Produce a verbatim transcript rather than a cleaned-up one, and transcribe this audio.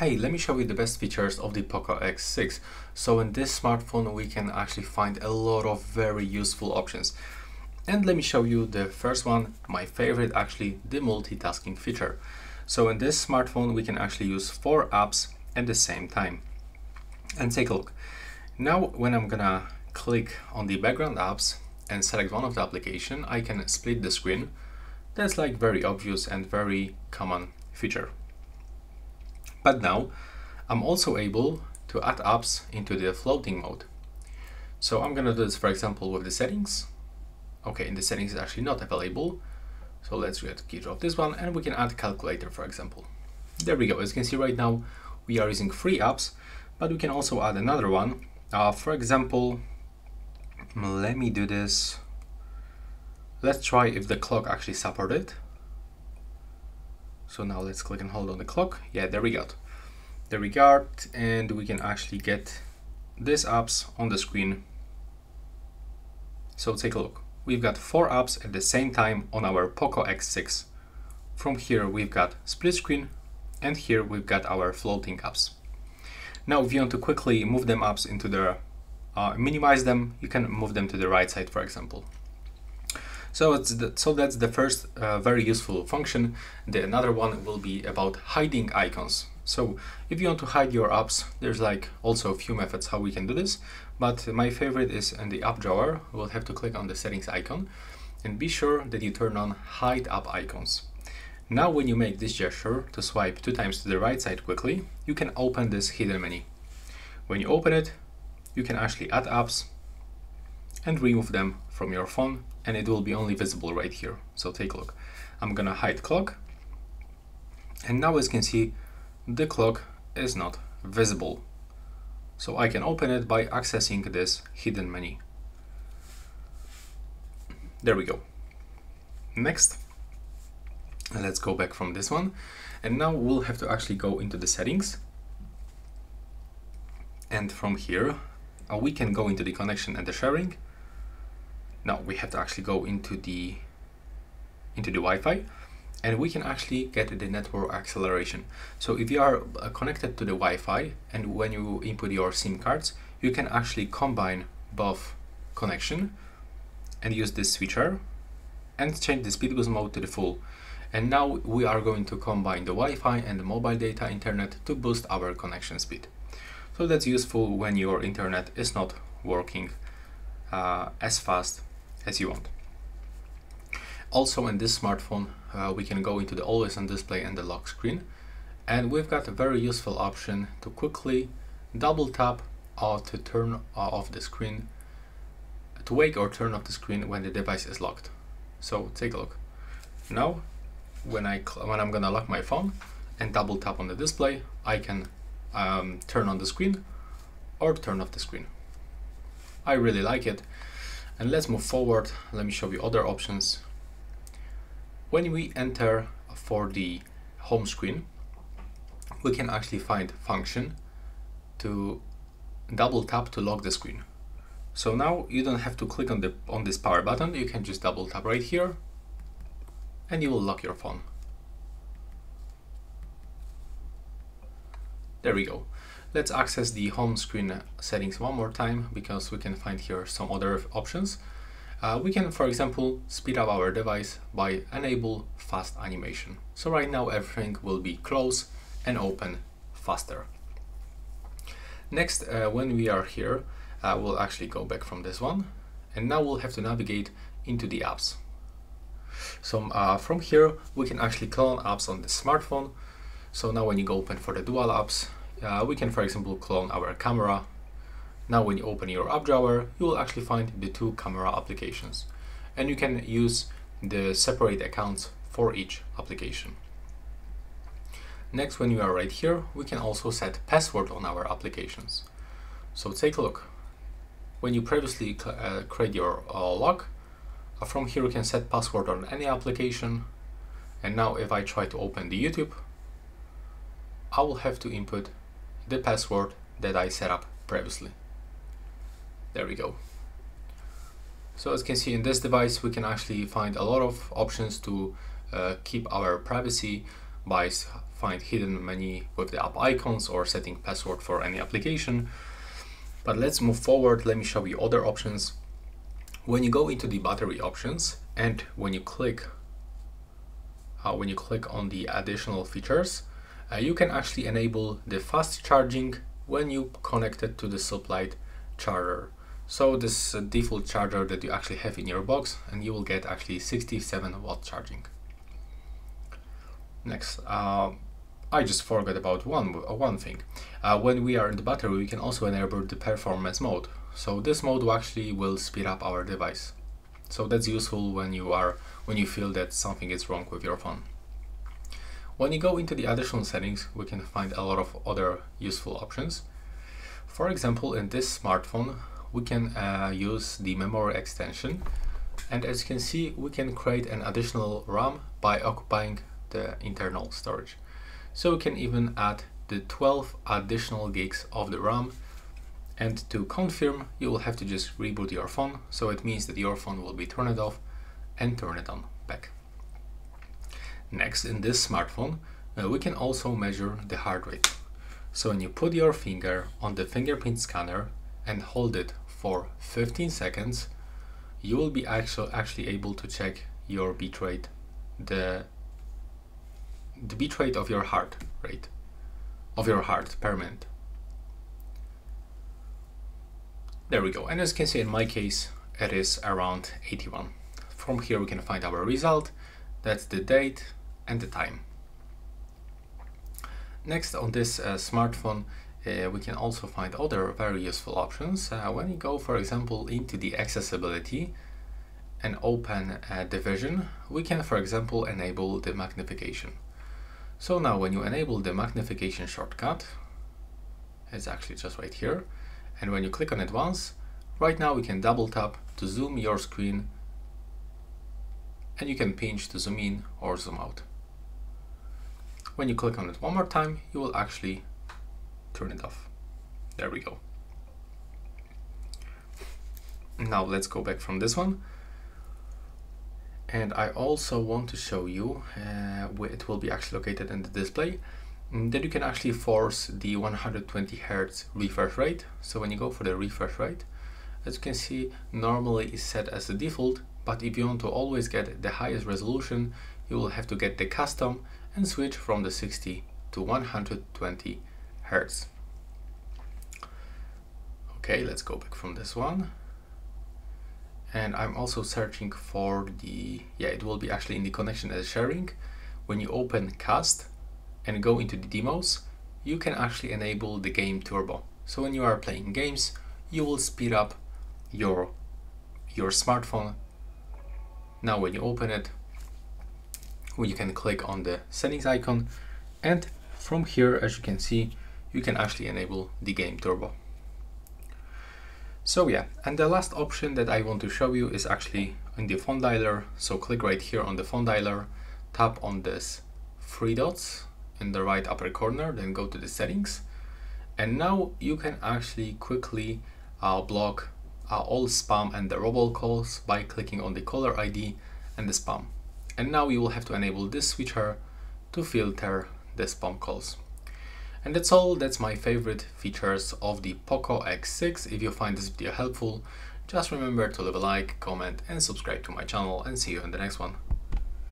Hey, let me show you the best features of the POCO X six. So in this smartphone we can actually find a lot of very useful options. And let me show you the first one, my favorite actually, the multitasking feature. So in this smartphone we can actually use four apps at the same time. And take a look. Now when I'm gonna click on the background apps and select one of the application, I can split the screen. That's like very obvious and very common feature. But now I'm also able to add apps into the floating mode. So I'm gonna do this, for example, with the settings. Okay, and the settings is actually not available. So let's get rid of this one and we can add calculator, for example. There we go. As you can see right now, we are using three apps, but we can also add another one. Uh, for example, let me do this. Let's try if the clock actually supported. So now let's click and hold on the clock. Yeah, there we got the regard, and we can actually get these apps on the screen. So take a look. We've got four apps at the same time on our POCO X six. From here, we've got split screen, and here we've got our floating apps. Now, if you want to quickly move them apps into the, uh, minimize them, you can move them to the right side, for example. So, it's the, so that's the first uh, very useful function. The another one will be about hiding icons. So if you want to hide your apps, there's like also a few methods how we can do this. But my favorite is in the app drawer, we'll have to click on the settings icon and be sure that you turn on hide app icons. Now when you make this gesture to swipe two times to the right side quickly, you can open this hidden menu. When you open it, you can actually add apps and remove them from your phone, and it will be only visible right here. So take a look. I'm gonna hide clock, and now as you can see, the clock is not visible. So I can open it by accessing this hidden menu. There we go. Next, let's go back from this one, and now we'll have to actually go into the settings, and from here uh, we can go into the connection and the sharing. Now we have to actually go into the into the Wi-Fi, and we can actually get the network acceleration. So if you are connected to the Wi-Fi and when you input your SIM cards, you can actually combine both connection and use this switcher and change the speed boost mode to the full. And now we are going to combine the Wi-Fi and the mobile data internet to boost our connection speed. So that's useful when your internet is not working uh, as fast as you want. Also in this smartphone, uh, we can go into the always on display and the lock screen. And we've got a very useful option to quickly double tap or to turn off the screen, to wake or turn off the screen when the device is locked. So take a look. Now, when, I when I'm gonna lock my phone and double tap on the display, I can um, turn on the screen or turn off the screen. I really like it. And let's move forward. Let me show you other options. When we enter for the home screen, we can actually find function to double tap to lock the screen. So now you don't have to click on the on this power button. You can just double tap right here and you will lock your phone. There we go. Let's access the home screen settings one more time because we can find here some other options. Uh, we can, for example, speed up our device by enable fast animation. So right now everything will be close and open faster. Next, uh, when we are here, uh, we'll actually go back from this one. And now we'll have to navigate into the apps. So uh, from here, we can actually clone apps on the smartphone. So now when you go open for the dual apps, uh, we can, for example, clone our camera. Now when you open your app drawer, you will actually find the two camera applications, and you can use the separate accounts for each application. Next, when you are right here, we can also set password on our applications. So take a look. When you previously uh, create your uh, lock, from here you can set password on any application. And now if I try to open the YouTube, I will have to input the password that I set up previously. There we go. So as you can see, in this device we can actually find a lot of options to uh, keep our privacy by find hidden many with the app icons or setting password for any application. But let's move forward. Let me show you other options. When you go into the battery options and when you click uh, when you click on the additional features, uh, you can actually enable the fast charging when you connect it to the supplied charger. So this uh, default charger that you actually have in your box, and you will get actually sixty-seven watt charging. Next, uh, I just forgot about one uh, one thing. Uh, when we are in the battery, we can also enable the performance mode. So this mode will actually will speed up our device. So that's useful when you are when you feel that something is wrong with your phone. When you go into the additional settings, we can find a lot of other useful options. For example, in this smartphone, we can uh, use the memory extension, and as you can see, we can create an additional RAM by occupying the internal storage. So we can even add the twelve additional gigs of the RAM, and to confirm, you will have to just reboot your phone. So it means that your phone will be turned off and turn it on back. Next, in this smartphone, uh, we can also measure the heart rate. So when you put your finger on the fingerprint scanner and hold it for fifteen seconds, you will be actually actually able to check your beat rate, the the beat rate of your heart rate of your heart per minute. There we go. And as you can see, in my case, it is around eighty-one. From here, we can find our result. That's the date and the time. Next, on this uh, smartphone, Uh, we can also find other very useful options. Uh, when you go, for example, into the accessibility and open uh, division, we can, for example, enable the magnification. So now when you enable the magnification shortcut, it's actually just right here. And when you click on it once, right now we can double tap to zoom your screen, and you can pinch to zoom in or zoom out. When you click on it one more time, you will actually turn it off. There we go. Now let's go back from this one, and I also want to show you uh, where it will be actually located in the display, that you can actually force the one hundred twenty hertz refresh rate. So when you go for the refresh rate, as you can see, normally is set as the default, but if you want to always get the highest resolution, you will have to get the custom and switch from the sixty to one hundred twenty hertz. Okay, let's go back from this one, and I'm also searching for the, yeah, it will be actually in the connection as sharing. When you open Cast and go into the demos, you can actually enable the game turbo. So when you are playing games, you will speed up your your smartphone. Now when you open it, you can click on the settings icon, and from here, as you can see, you can actually enable the game turbo. So yeah, and the last option that I want to show you is actually in the phone dialer. So click right here on the phone dialer, tap on this three dots in the right upper corner, then go to the settings. And now you can actually quickly uh, block uh, all spam and the robocalls by clicking on the caller I D and the spam. And now you will have to enable this switcher to filter the spam calls. And that's all. That's my favorite features of the POCO X six. If you find this video helpful, just remember to leave a like, comment, and subscribe to my channel, and see you in the next one.